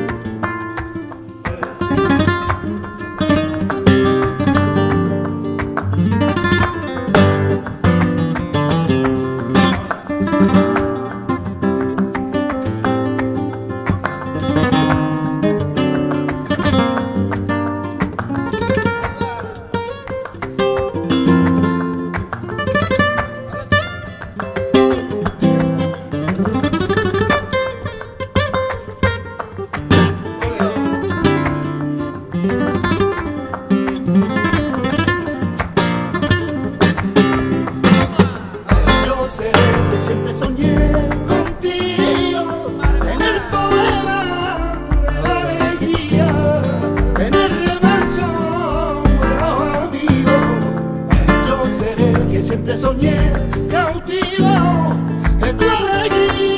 Siempre soñé contigo,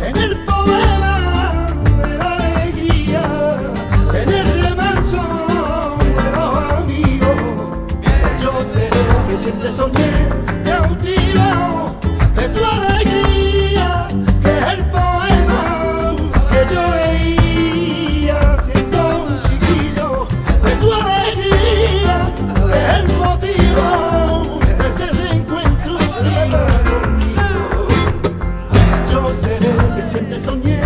en el poema, la alegría, en el remanso, amigo. Yo seré el que siempre soñé cautivo, es tu alegría, es el poema que yo leía siendo un chiquillo, es tu alegría, es el motivo. Siempre soñé cautivo de tu alegría, que es el poema que yo leía siendo un chiquillo, de tu alegría, es el motivo de ese reencuentro conmigo. Yo seré el que siempre soñé.